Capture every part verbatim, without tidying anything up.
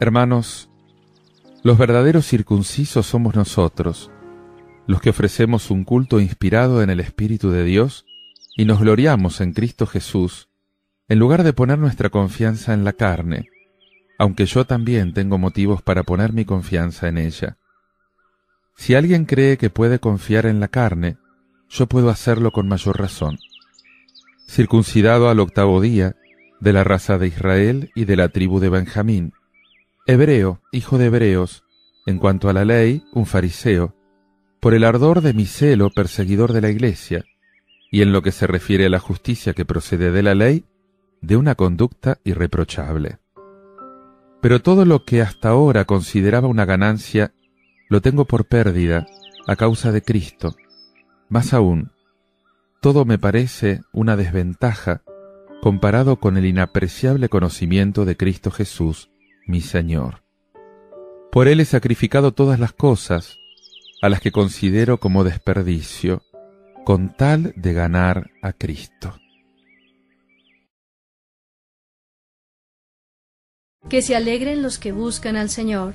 Hermanos, los verdaderos circuncisos somos nosotros, los que ofrecemos un culto inspirado en el Espíritu de Dios y nos gloriamos en Cristo Jesús, en lugar de poner nuestra confianza en la carne, aunque yo también tengo motivos para poner mi confianza en ella. Si alguien cree que puede confiar en la carne, yo puedo hacerlo con mayor razón. Circuncidado al octavo día, de la raza de Israel y de la tribu de Benjamín, hebreo, hijo de hebreos, en cuanto a la ley, un fariseo, por el ardor de mi celo perseguidor de la iglesia, y en lo que se refiere a la justicia que procede de la ley, de una conducta irreprochable. Pero todo lo que hasta ahora consideraba una ganancia, lo tengo por pérdida a causa de Cristo. Más aún, todo me parece una desventaja comparado con el inapreciable conocimiento de Cristo Jesús, mi Señor. Por Él he sacrificado todas las cosas, a las que considero como desperdicio, con tal de ganar a Cristo. Que se alegren los que buscan al Señor.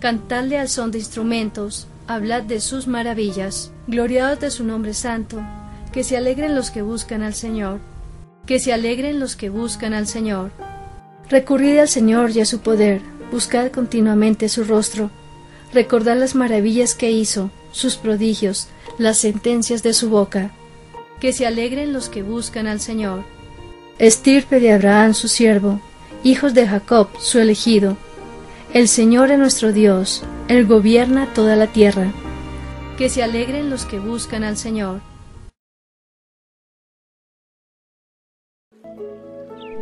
Cantadle al son de instrumentos, hablad de sus maravillas, gloriaos de su nombre santo. Que se alegren los que buscan al Señor. Que se alegren los que buscan al Señor. Recurrid al Señor y a su poder, buscad continuamente su rostro. Recordad las maravillas que hizo, sus prodigios, las sentencias de su boca. Que se alegren los que buscan al Señor. Estirpe de Abraham su siervo, hijos de Jacob su elegido. El Señor es nuestro Dios, Él gobierna toda la tierra. Que se alegren los que buscan al Señor.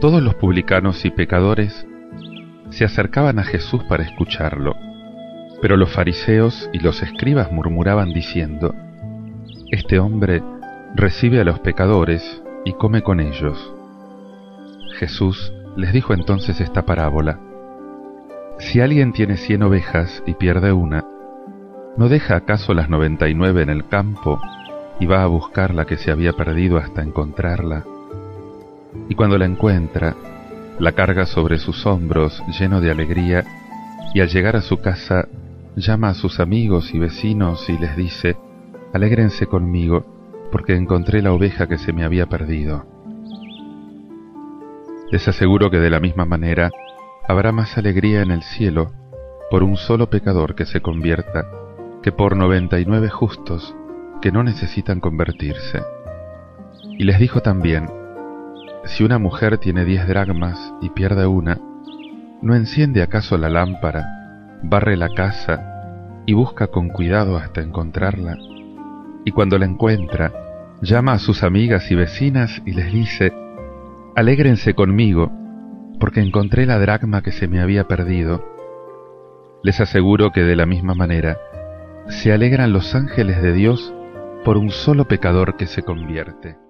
Todos los publicanos y pecadores se acercaban a Jesús para escucharlo. Pero los fariseos y los escribas murmuraban diciendo: «Este hombre recibe a los pecadores y come con ellos». Jesús les dijo entonces esta parábola: «Si alguien tiene cien ovejas y pierde una, ¿no deja acaso las noventa y nueve en el campo y va a buscar la que se había perdido hasta encontrarla? Y cuando la encuentra, la carga sobre sus hombros lleno de alegría, y al llegar a su casa llama a sus amigos y vecinos y les dice: «Alégrense conmigo, porque encontré la oveja que se me había perdido». Les aseguro que de la misma manera habrá más alegría en el cielo por un solo pecador que se convierta, que por noventa y nueve justos que no necesitan convertirse». Y les dijo también: «Si una mujer tiene diez dracmas y pierde una, ¿no enciende acaso la lámpara, barre la casa y busca con cuidado hasta encontrarla? Y cuando la encuentra, llama a sus amigas y vecinas y les dice: «Alégrense conmigo, porque encontré la dracma que se me había perdido». Les aseguro que de la misma manera se alegran los ángeles de Dios por un solo pecador que se convierte».